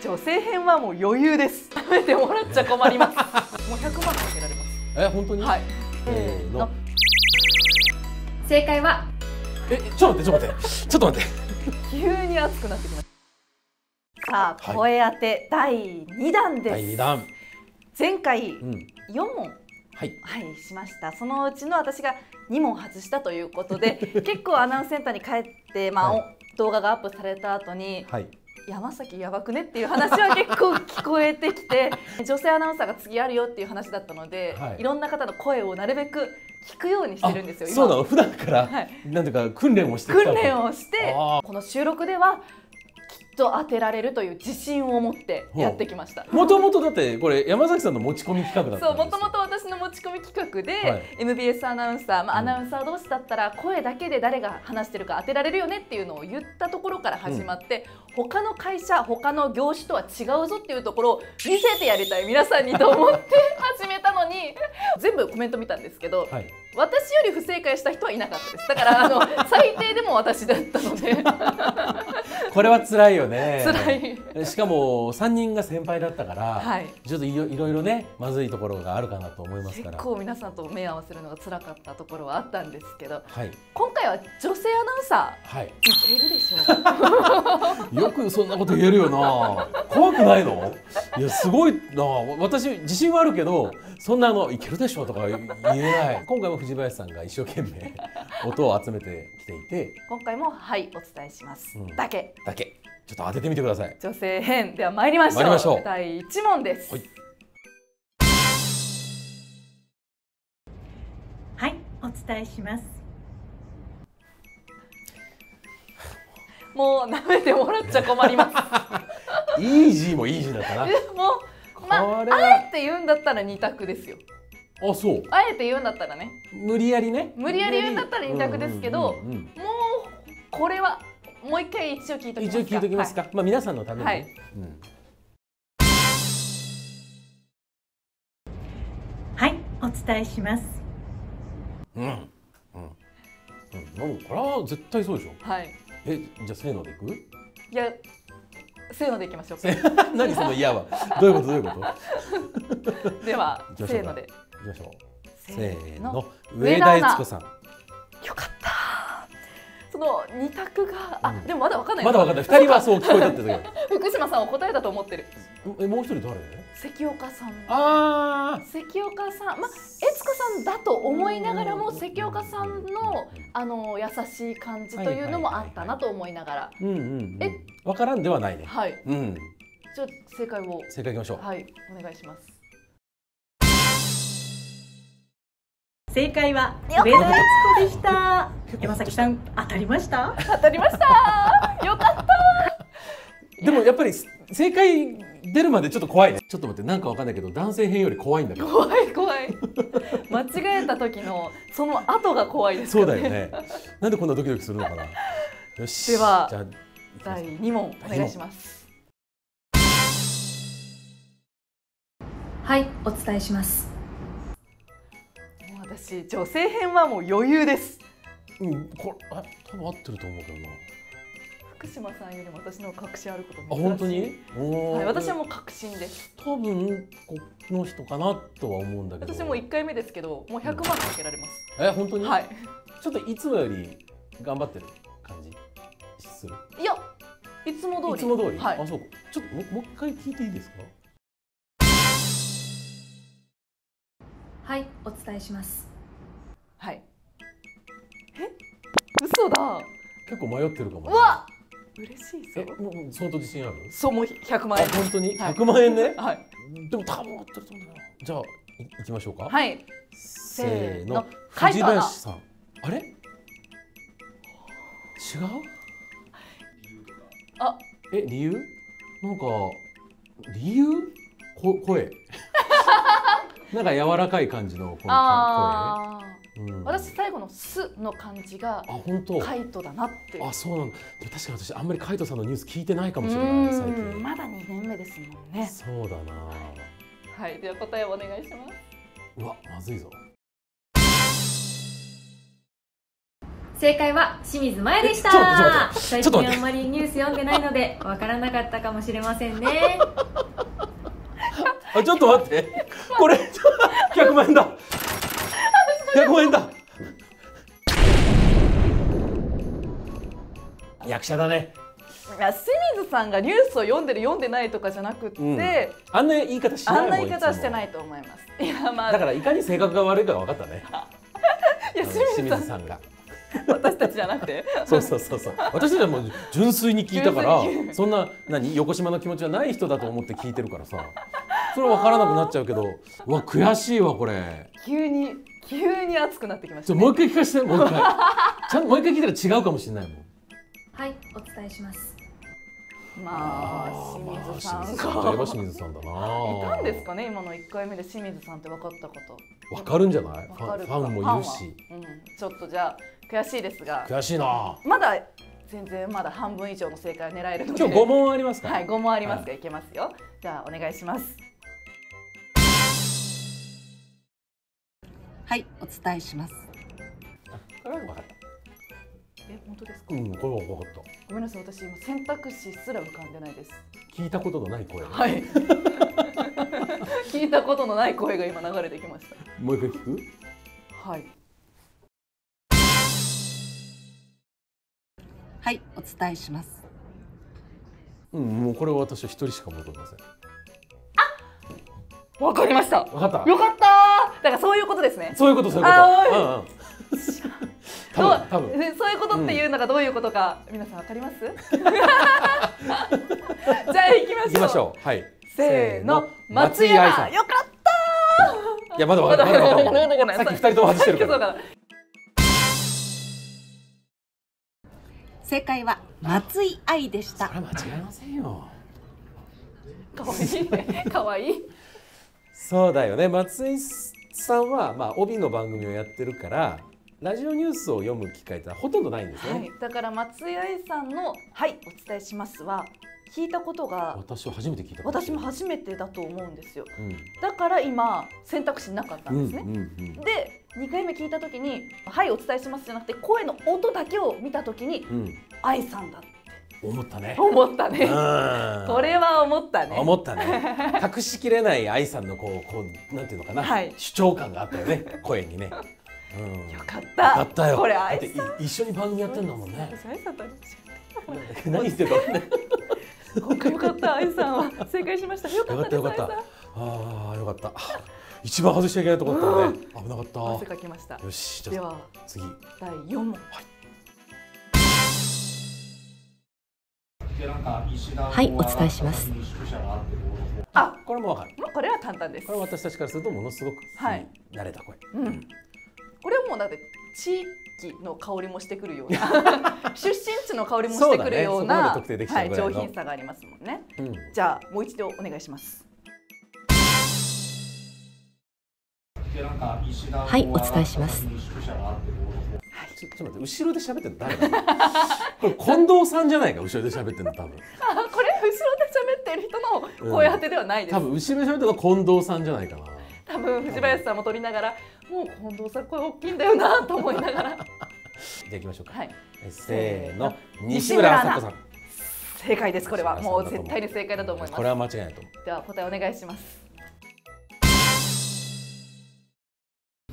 女性編はもう余裕です。食べてもらっちゃ困ります。もう100万かけられます。本当に？はい。正解は。ちょっと待って。急に熱くなってきました。さあ、声当て第2弾です。第2弾。前回4問。はい、しました。そのうちの私が2問外したということで、結構アナウンスセンターに帰って、動画がアップされた後に、山崎やばくねっていう話は結構聞こえてきて、女性アナウンサーが次あるよっていう話だったので、いろんな方の声をなるべく聞くようにしてるんですよ。そうなの、普段からなんていうか訓練をしてきた。訓練をして、この収録では。と当てられるという自信を持ってやってきました。もともとだってこれ山崎さんの持ち込み企画だったんですよ。そう、もともと私の持ち込み企画で、MBS アナウンサー、アナウンサー同士だったら声だけで誰が話してるか当てられるよねっていうのを言ったところから始まって、他の会社、他の業種とは違うぞっていうところを見せてやりたい皆さんにと思って始めたのに、全部コメント見たんですけど、私より不正解した人はいなかったです。だから最低でも私だったので。これは辛いよね。辛い。しかも3人が先輩だったから、ちょっといろいろね、まずいところがあるかなと思いますから。結構皆さんと目を合わせるのが辛かったところはあったんですけど、今回は女性アナウンサー、いけるでしょうか。よくそんなこと言えるよな。怖くないの？いやすごいな。私自信はあるけど、そんないけるでしょうとか言えない。今回も藤林さんが一生懸命音を集めてきていて、今回もお伝えします。だけちょっと当ててみてください。女性編では参りましょう。第1問です。はい、お伝えします。もう舐めてもらっちゃ困ります。イージーもイージーだったな。もうあえて言うんだったら2択ですよ。あ、そう。あえて言うんだったらね。無理やり言うんだったら2択ですけど、もうこれは。もう一回一応聞いときますか。まあ皆さんのために。はい、お伝えします。これは絶対そうでしょ。じゃあせーのでいく？いや、せーのでいきましょう。何その嫌は。どういうこと？ではせーので。いきましょう。せーの。上田悦子さん。よかった。の二択が、でもまだわかんない。二人はそう聞こえたってだけ。福島さんを答えだと思ってる。もう一人誰？関岡さん。関岡さん、悦子さんだと思いながらも、関岡さんの優しい感じというのもあったなと思いながら。わからんではないね。じゃあ正解いきましょう。お願いします。正解は上田悦子でした。山崎さん当たりました？当たりました。よかった。でもやっぱり正解出るまでちょっと怖いね。ちょっと待って、なんかわかんないけど男性編より怖いんだけど。怖い。間違えた時のその後が怖いですからね。そうだよね。なんでこんなドキドキするのかな。よし。では第2問お願いします。はい、お伝えします。私、女性編はもう余裕です。これ多分合ってると思うけどな。福島さんよりも私の確信あること珍しい。本当に？私はもう確信です。多分この人かなとは思うんだけど。私も1回目ですけど、もう100万かけられます。本当に？ちょっといつもより頑張ってる感じする？いや、いつも通り。あ、そうか。ちょっともう一回聞いていいですか？はい、お伝えします。嘘だ。結構迷ってるかも。うわ、嬉しいぞ。もう相当自信ある？そう、もう100万円。本当に100万円ね。でも多分合ってると思うんだよ。じゃあ行きましょうか。せーの。藤林さん。あれ？違う？理由？なんか理由？声。なんか柔らかい感じのこの声。私最後のすの感じがカイトだなって。あ、そうなんだ。確かに私あんまりカイトさんのニュース聞いてないかもしれない最近。まだ2年目ですもんね。そうだな。はい、では答えをお願いします。うわ、まずいぞ。正解は清水麻耶でした。最近あんまりニュース読んでないのでわからなかったかもしれませんね。あ、ちょっと待って、これ100万円だ、100万円だ。役者だね。清水さんがニュースを読んでる読んでないとかじゃなくって、あんな言い方しないもん。あんな言い方はしてないと思います。いや、まあ、だからいかに性格が悪いかが分かったね。いや、清水さんが私たちじゃなくてそう私たちはもう純粋に聞いたから、そんな何横島の気持ちはない人だと思って聞いてるからさ、それは分からなくなっちゃうけど、うわ悔しいわ。これ急に熱くなってきましたね。もう一回聞かせて。もう一回ちゃんともう一回聞いたら違うかもしれないもん。はい、お伝えします。まあ清水さんといえば清水さんだな。いたんですかね、今の1回目で清水さんって分かった方。分かるんじゃない？ファンもいるし。ちょっとじゃあ悔しいですが。悔しいな。まだ全然まだ半分以上の正解を狙えるので。今日5問ありますか？はい、5問ありますがいけますよ。じゃあお願いします。はい、お伝えします。これは分かった。本当ですか？うん、これは分かった。ごめんなさい、私今選択肢すら浮かんでないです。聞いたことのない声。はい。聞いたことのない声が今流れてきました。もう一回聞く？はい。はい、お伝えします。うん、もうこれは私は一人しか戻りません。あ、わかりました。わかった。よかった。だからそういうことですね。そういうこと、そういうこと。うんうん。そういうことっていうのがどういうことか、皆さんわかります？じゃあ行きましょう。はい。せーの、松井愛さん。よかった。いやまだわからない。さっき2人とも外してるから。正解は松井愛でした。それは間違いませんよ。可愛いね。可愛い。そうだよね。松井さんはまあ帯の番組をやってるから。ラジオニュースを読む機会ってほとんどないんですね。はい、だから松井愛さんの「はいお伝えします」は聞いたことが、私は初めて聞いたこと、私も初めてだと思うんですよ。だから今選択肢なかったんですね。で2回目聞いた時に「はいお伝えします」じゃなくて声の音だけを見た時に「愛さんだ」って思ったね。思ったね。これは思ったね。思ったね。隠しきれない愛さんのこうなんていうのかな、主張感があったよね、声にね。よかった。これ愛さん。一緒に番組やってんだもんね。愛さんと何言ってた？今回よかった。愛さんは正解しました。よかったよかった。ああよかった。一番外しちゃいけないとこだったね。危なかった。汗かきました。よし、じゃあ次。第4問。はい、お伝えします。あ、これもわかる。これは簡単です。これは私たちからするとものすごく慣れた声。うん。これもだって地域の香りもしてくるような出身地の香りもしてくるような上品さがありますもんね。じゃあもう一度お願いします。はい、お伝えします。ちょっと待って、後ろで喋ってるの誰だ？これ近藤さんじゃないか、後ろで喋ってるの多分。あ、これ後ろで喋ってる人の声当てではないです。多分後ろで喋ってるの近藤さんじゃないかな。多分藤林さんも撮りながら、もう近藤さん声大きいんだよなと思いながら。じゃあ行きましょうか。はい、せーの、西村麻子さん。正解です。これはもう絶対に正解だと思います。これは間違いないと思う。では答えお願いします。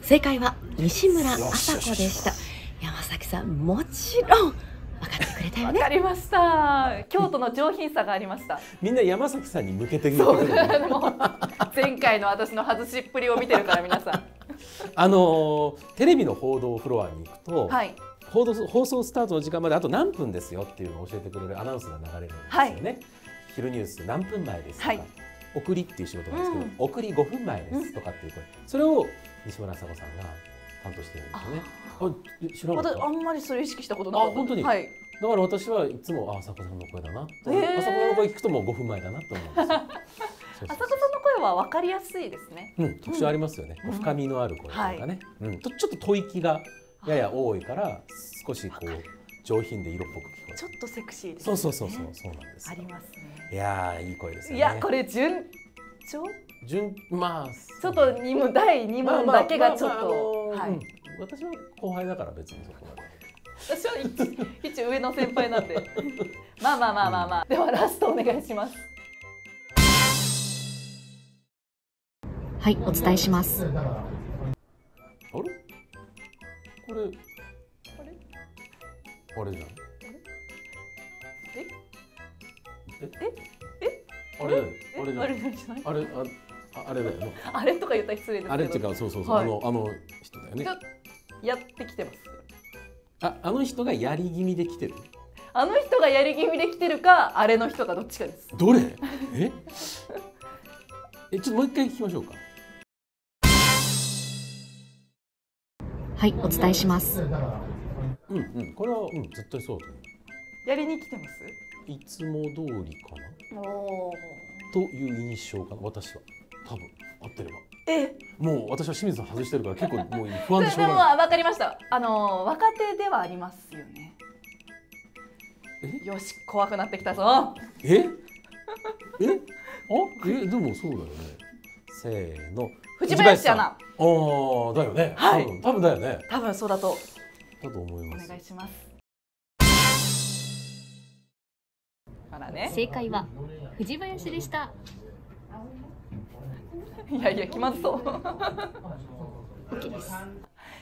正解は西村麻子でした。山崎さん、もちろん分かってくれたよね。分かりました。京都の上品さがありました。みんな山崎さんに向けてくる。そう、もう前回の私の外しっぷりを見てるから皆さん。テレビの報道フロアに行くと、はい、放送スタートの時間まであと何分ですよっていうのを教えてくれるアナウンスが流れるんですよね。はい、昼ニュース何分前ですとか、はい、送りっていう仕事なんですけど、送り5分前ですとかっていう声、それを西村麻子さんが。担当してるんですよね。あんまりそれ意識したことなかった。あ、本当に。はい。だから私はいつも麻子さんの声だな。麻子さんの声聞くともう5分前だなと思うんですよ。麻子さんの声は分かりやすいですね。うん、特徴ありますよね。深みのある声とかね。うん、ちょっと吐息がやや多いから少しこう。上品で色っぽく聞こえる。ちょっとセクシーですね。そうなんです。ありますね。いやいい声ですよね。いやこれ順調。まあちょっと第2問だけがちょっと、私は後輩だから別にそこまで私は一上の先輩なんでまあまあまあまあまあ、ではラストお願いします。はい、お伝えします。あれ、これあれじゃん。ええええ、あれだよね。あれとか言ったら失礼ですけど、あれっていうか、そうそうそう、あの人だよね。やってきてます。あの人がやり気味で来てる。あの人がやり気味で来てるか、あれの人か、どっちかです。どれ？え？ちょっともう一回聞きましょうか。はい、お伝えします。うんうん、これは絶対そうだと思う。やりに来てます。いつも通りかなという印象かな、私は。多分合ってれば。もう私は清水さん外してるから結構もう不安でしょうがない。分かりました。若手ではありますよね。よし、怖くなってきたぞ。でもそうだよね。せーの、藤林アナ。ああ、だよね。はい、多分だよね。多分そうだと思います。お願いします。正解は藤林でした。いやいや、気まずそう。OK です。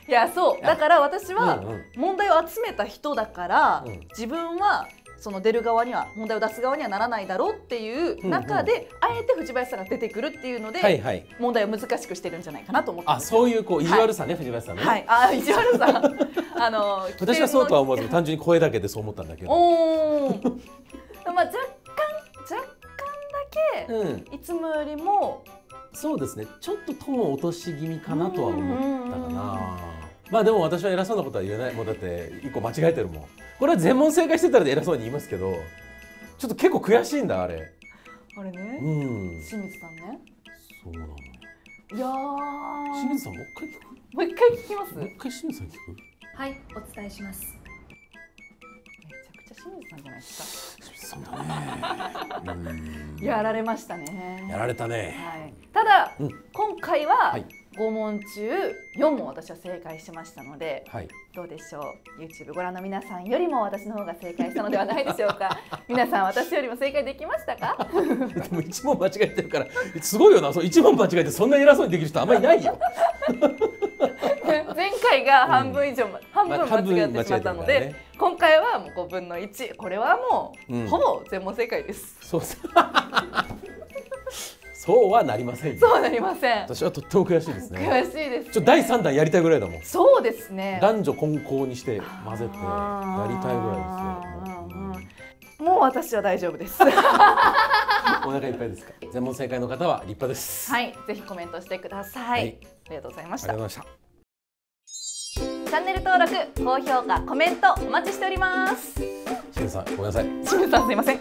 いや、そうだから私は問題を集めた人だから、自分はその出る側には、問題を出す側にはならないだろうっていう中で、あえて藤林さんが出てくるっていうので、問題を難しくしてるんじゃないかなと思って。あ、そういうこう意地悪さね、藤林さんね。はい、あ、意地悪さ。私はそうとは思わず、単純に声だけでそう思ったんだけど。まあ若干だけいつもよりも。そうですね、ちょっとトーンを落とし気味かなとは思ったかな。まあでも私は偉そうなことは言えない。もうだって1個間違えてるもん。これは全問正解してたら偉そうに言いますけど、ちょっと結構悔しいんだ、あれね。清水さんね。そうなの。いやー、清水さんもう一回聞く。もう一回聞きます。もう一回清水さん聞く。はい、お伝えします。めちゃくちゃ清水さんじゃないですか。やられましたね。やられたね。ただ今回は5問中4問私は正解しましたので、どうでしょう。 YouTube ご覧の皆さんよりも私の方が正解したのではないでしょうか。皆さん、私よりも正解できましたか？でも1問間違えてるからすごいよな。1問間違えてそんな偉そうにできる人あんまりいないよ。前回が半分以上、半分間違ってしまったので、今回はもう5分の1。これはもうほぼ全問正解です。そうはなりません。そうなりません。私はとっても悔しいですね。悔しいです。ちょっと第3弾やりたいぐらいだもん。そうですね。男女混交にして混ぜてやりたいぐらいですね。もう私は大丈夫です。お腹いっぱいですか。全問正解の方は立派です。はい、ぜひコメントしてください。ありがとうございました。ありがとうございました。チャンネル登録、高評価、コメントお待ちしております。清水さん、ごめんなさい。清水さん、すいません。